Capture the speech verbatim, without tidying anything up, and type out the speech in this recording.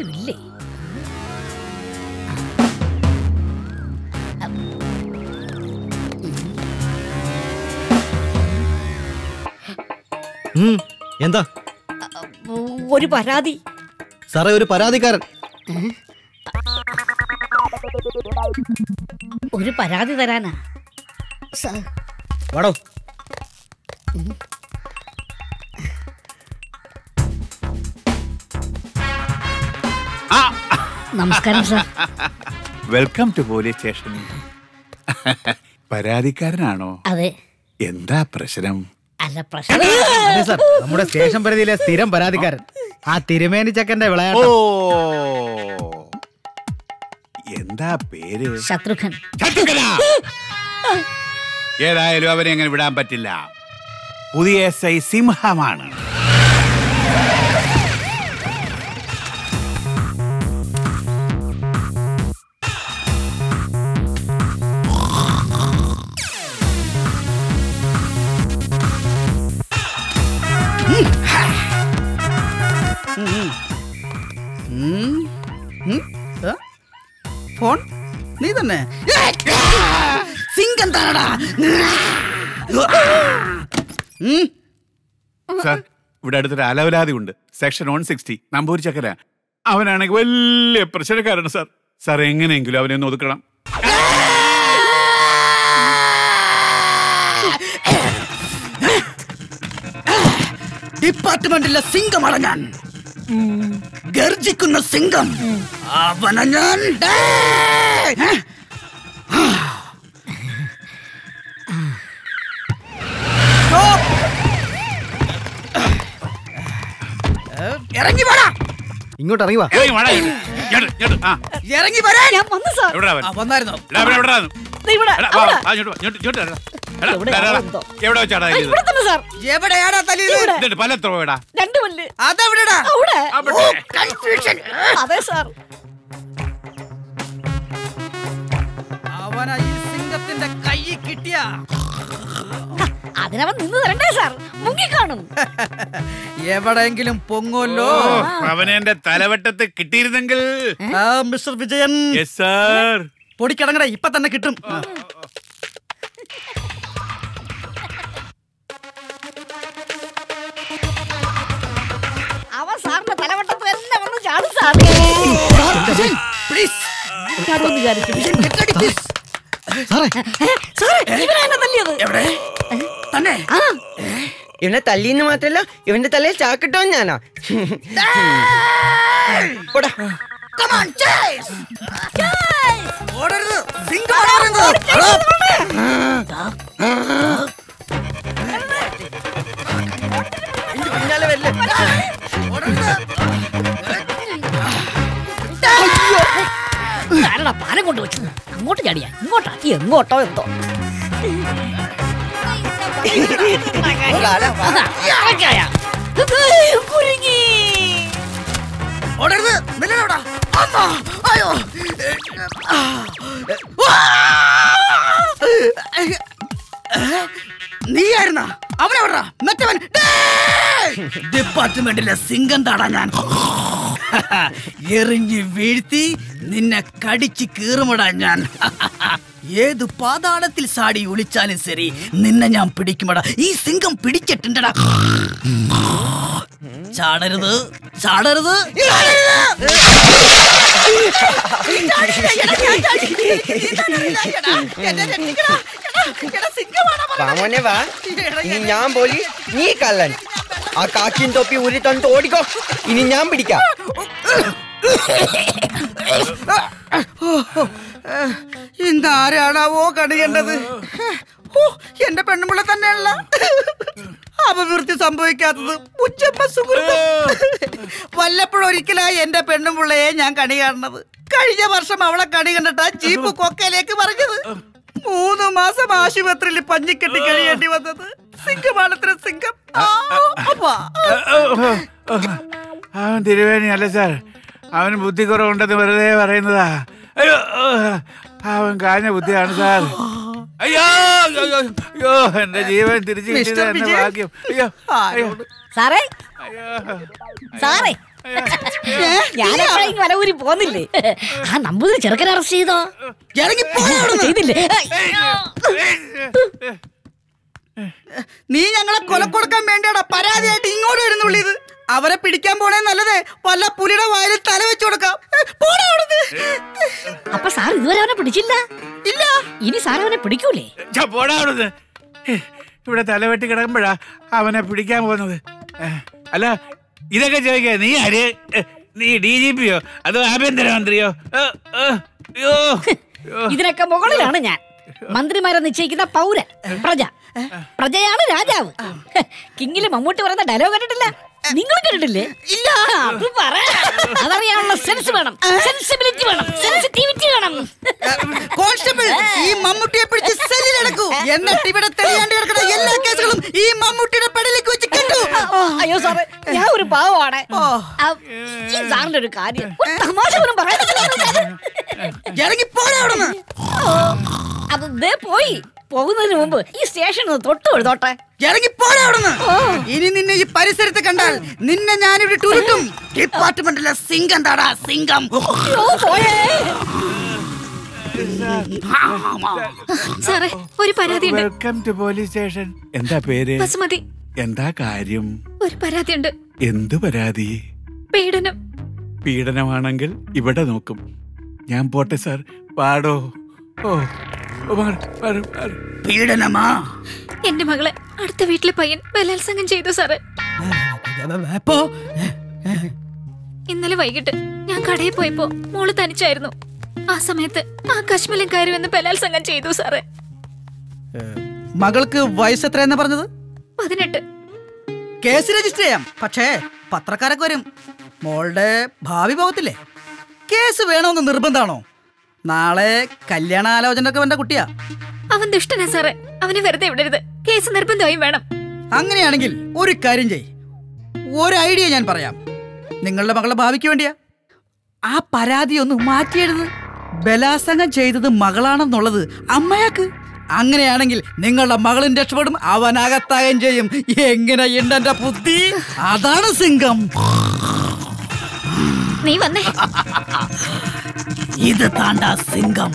ആരുമില്ലേ? എന്താ? ഒരു പരാതി സാറേ, ഒരു പരാതിക്കാരൻ. ഒരു പരാതി തരാനാ? വാടോ. നമസ്കാരം sir. Welcome to police station. പരാതിക്കാരനാണോ? അതെ. എന്താ പ്രശ്നം? അല്ല പ്രശ്നം സാർ, നമ്മുടെ സ്റ്റേഷൻ പരിധിയിലെ സ്ഥിരം പരാതിക്കാരൻ ആ തിരുമേനി ചക്കന്റെ വിളയാട്ടം. ഓ, എന്താ പേര്? ശത്രുഘ്നൻ. ഏതായാലും അവരെ അങ്ങനെ വിടാൻ പറ്റില്ല. പുതിയ എസ് ഐ സിംഹമാണ്. ഫോൺ നീ തന്നെ സിംഗം താടാ. സാർ, ഇവിടെ അടുത്തൊരു അലവലാതി ഉണ്ട്. സെക്ഷൻ വൺ സിക്സ്റ്റി നമ്പൂരി ചക്കര. അവനാണെങ്കിൽ വലിയ പ്രശ്നക്കാരാണ് സാർ. സാർ എങ്ങനെയെങ്കിലും അവനെ ഒന്ന് ഒതുക്കണം. ഡിപ്പാർട്ട്മെന്റിലെ സിംഗമാണ് ഞാൻ. ഗർജിക്കുന്ന സിംഗം അവനെ ഞാൻ. ഇറങ്ങി വാടാ, ഇങ്ങോട്ട് ഇറങ്ങി വാ. ഇറങ്ങി വാടാ, ഇങ്ങോട്ട് ആ ഇറങ്ങി വരാ. ഞാൻ വന്നു സാർ. എവിടെ അവൻ? ആ വന്നായിരുന്നു. എടാ എവിടെ എവിടെ ആയിരുന്നു? ദേ ഇവിടെ. ആ ഇങ്ങോട്ട് ഇങ്ങോട്ട് ഇങ്ങോട്ട് എടാ. എടാ എവിടെ വെച്ചാടാ ഇത്? ഇവിടെ തന്നെ സാർ. എവിടെയാടാ തലേ ഇത്? ഇതെന്താ പലത്രോ എടാ? രണ്ട് വല്ല്. അതെവിടെടാ? അവിടെ. ഓ കൺഫ്യൂഷൻ. അതെ സാർ. അവനാ ഈ സിംഗത്തിന്റെ കൈ കിട്ടിയ അതിനവൻ നിന്ന് തരണ്ടേ സാർ, മുങ്ങിക്കാണും. എവിടെയെങ്കിലും പൊങ്ങുമല്ലോ. അവനെ എന്റെ തലവട്ടത്ത് കിട്ടിയിരുന്നെങ്കിൽ. മിസ്റ്റർ വിജയൻ. Yes sir. പൊടിക്കടങ്ങട, ഇപ്പൊ തന്നെ കിട്ടും. അവ സാറിന്റെ തലവട്ടത്ത് തന്നെ വന്ന് ചാടും സാർ. പ്ലീസ് ഇവനെ തല്ലിന്ന് മാത്രല്ല, ഇവന്റെ തലയിൽ ചാക്കിട്ടോ ഞാനാ. ആരടാ പാലം കൊണ്ട് വെച്ചത്? അങ്ങോട്ട് ചാടിയാ ഇങ്ങോട്ടാ എങ്ങോട്ടോ എന്തോ. നീയായിരുന്ന അവനവിടാ മറ്റവൻ. ഡിപ്പാർട്ട്മെന്റിലെ സിംഗം താടാ ഞാൻ. എറിഞ്ഞ് വീഴ്ത്തി നിന്നെ കടിച്ച് കീറുമടാൻ ഞാൻ. ഏത് പാതാളത്തിൽ സാടി ഒളിച്ചാലും ശരി നിന്നെ ഞാൻ പിടിക്കുമടാ. ഈ സിംഗം പിടിച്ചിട്ടുണ്ടടാ. ചാടരുത് ചാടരുത്. വാമോനെ വാ, ഞാൻ പോലീസ്, നീ കള്ളൻ. ആ കാക്കിൻ തൊപ്പി ഉരി തന്നിട്ട് ഓടിക്കോ, ഇനി ഞാൻ പിടിക്കാം. ഇന്നാരാണാവോ കണിയേണ്ടത്? എന്റെ പെണ്ണുമ്പിള്ള തന്നെയല്ല അപകീർത്തി സംഭവിക്കാത്തത്. ഉച്ചമ്മ സുഹൃത്ത്, വല്ലപ്പോഴൊരിക്കലായി എന്റെ പെണ്ണുമ്പിള്ളയെ ഞാൻ കണി കാണുന്നത്. കഴിഞ്ഞ വർഷം അവളെ കണി കണ്ടിട്ടാ ജീപ്പ് കൊക്കയിലേക്ക് പറഞ്ഞത്. മൂന്ന് മാസം ആശുപത്രിയിൽ പഞ്ഞിക്കെട്ടി കഴിയേണ്ടി വന്നത് സിംഗമാണത്ര സിംഗം. അവൻ തിരുവേണി അല്ല സാർ, അവന് ബുദ്ധി കുറവുണ്ടെന്ന് വെറുതെ പറയുന്നതാ. അയ്യോ, അവൻ കാഞ്ഞ ബുദ്ധിയാണ് സാർ. അയ്യോ അയ്യോ, എന്റെ ജീവൻ തിരിച്ചു കിട്ടിയത് എന്റെ ഭാഗ്യം. അയ്യോ സാറേ സാറേ, വലവൂരി പോന്നില്ലേ? ആ നമ്പൂതിരി ചെറുക്കനെ അറസ്റ്റ് ചെയ്തോ? ചെയ്തില്ലേ? നീ ഞങ്ങളെ കൊലക്കൊടുക്കാൻ വേണ്ടിയാടാ പരാതിയായിട്ട് ഇങ്ങോട്ട് വരുന്നുള്ളത്. അവരെ പിടിക്കാൻ പോണേ നല്ലത് വല്ല പുലിയുടെ വായിൽ തല വെച്ചു കൊടുക്കാം. അപ്പൊ സാർ ഇതുവരെ അവനെ പിടിച്ചില്ല? ഇല്ല. ഇനി സാർ അവനെ പിടിക്കൂലേ? ഇവിടെ തലവെട്ടി കിടക്കുമ്പോഴാ അവനെ പിടിക്കാൻ പോകുന്നത്. അല്ല ഇതൊക്കെ ചോദിക്കാ നീ ആര്? നീ ഡി ജി പിയോ അതോ ആഭ്യന്തരമന്ത്രിയോ? ഇതിനൊക്കെ മുകളിലാണ് ഞാൻ. മന്ത്രിമാരെ നിശ്ചയിക്കുന്ന പൗരൻ പ്രജ. പ്രജയാണ് രാജാവ്. കിങ്ങില് മമ്മൂട്ടി പറയുന്ന ഡയലോഗ് കേട്ടിട്ടില്ല? നിങ്ങൾ കേട്ടിട്ടില്ലേ? ഇല്ല. അതറിയാനുള്ള സെൻസ് വേണം, സെൻസിബിലിറ്റി വേണം, സെൻസിറ്റിവിറ്റി വേണം. കോൺസ്റ്റബിൾ, ഈ മമ്മൂട്ടിയെ പിടിച്ച് സെല്ലിൽ അടക്കൂ. എന്നിട്ട് ഇവിടെ തെളിയാണ്ട് കിടക്കുന്ന എല്ലാ കേസുകളും ഈ മമ്മൂട്ടിയുടെ പെടലേക്ക് വെച്ച് കെട്ടു. അയ്യോ സാറേ, ഞാൻ ഒരു പാവമാണ്. ഈ സാറിന്റെ ഒരു കാര്യം തമാശ പോലും പറയാനില്ല. ഇറങ്ങി പോരാടണം. അത് ദേ പോയി. പോകുന്നതിന് മുമ്പ് ഈ സ്റ്റേഷനിൽ തൊട്ട് എഴുതോട്ടെ. ഇറങ്ങി പോരാ അവിടുന്ന്. ഇനി നിന്നെ ഈ പരിസരത്ത് കണ്ടാൽ നിന്നെ ഞാനിവിടെ ടൂറിട്ടും. ഡിപ്പാർട്ട്മെന്റിലെ സിംഗം താടാ, സിംഗം. സാറേ ഒരു പരാതിയുണ്ട്. Welcome to police station. എന്താ പേര്? ബസുമതി. എന്താ കാര്യം? ഒരു പരാതിയുണ്ട്. എന്ത് പരാതി? പീഡനം. പീഡനമാണെങ്കിൽ ഇവിടെ നോക്കും. ഞാൻ പോട്ടെ സാർ. പാടോ. ഓ പീഡനമാ? എന്റെ മകളെ അടുത്ത വീട്ടിലെ പയ്യൻ ബലാത്സംഗം ചെയ്തു സാറേ. ഇന്നലെ വൈകിട്ട് ഞാൻ കടയിൽ പോയപ്പോ മോള് തനിച്ചായിരുന്നു. ആ സമയത്ത് ആ കശ്മലൻ കയറി വന്ന് ബലാത്സംഗം ചെയ്തു സാറേ. മകൾക്ക് വയസ്സ് എത്രയെന്ന് പറഞ്ഞത്? പതിനെട്ട്. കേസ് രജിസ്റ്റർ ചെയ്യാം, പക്ഷേ പത്രക്കാരൊക്കെ വരും. മോളുടെ ഭാവി പോകത്തില്ലേ? കേസ് വേണമെന്ന് നിർബന്ധാണോ? നാളെ കല്യാണാലോചന ഒക്കെ വന്ന കുട്ടിയാ. അവൻ ദുഷ്ടനാ സാറേ, അവനെ വെറുതെ വിടരുത്. കേസ് നിർബന്ധമായും വേണം. അങ്ങനെയാണെങ്കിൽ ഒരു കാര്യം ചെയ്. ഒരു ഐഡിയ ഞാൻ പറയാം, നിങ്ങളുടെ മകളെ ഭാവിക്ക് വേണ്ടിയാ. ആ പരാതി ഒന്ന് മാറ്റിയെഴുത്. ബലാത്സംഗം ചെയ്തത് മകളാണെന്നുള്ളത് അമ്മയാക്ക്. അങ്ങനെയാണെങ്കിൽ നിങ്ങളുടെ മകളും രക്ഷപ്പെടും, അവനകത്തായം ചെയ്യും. എങ്ങനെ ഇണ്ടെന്റെ ബുദ്ധി? അതാണ് സിംഗം. നീ വന്നേ. ഇത് താണ്ടാ സിംഗം.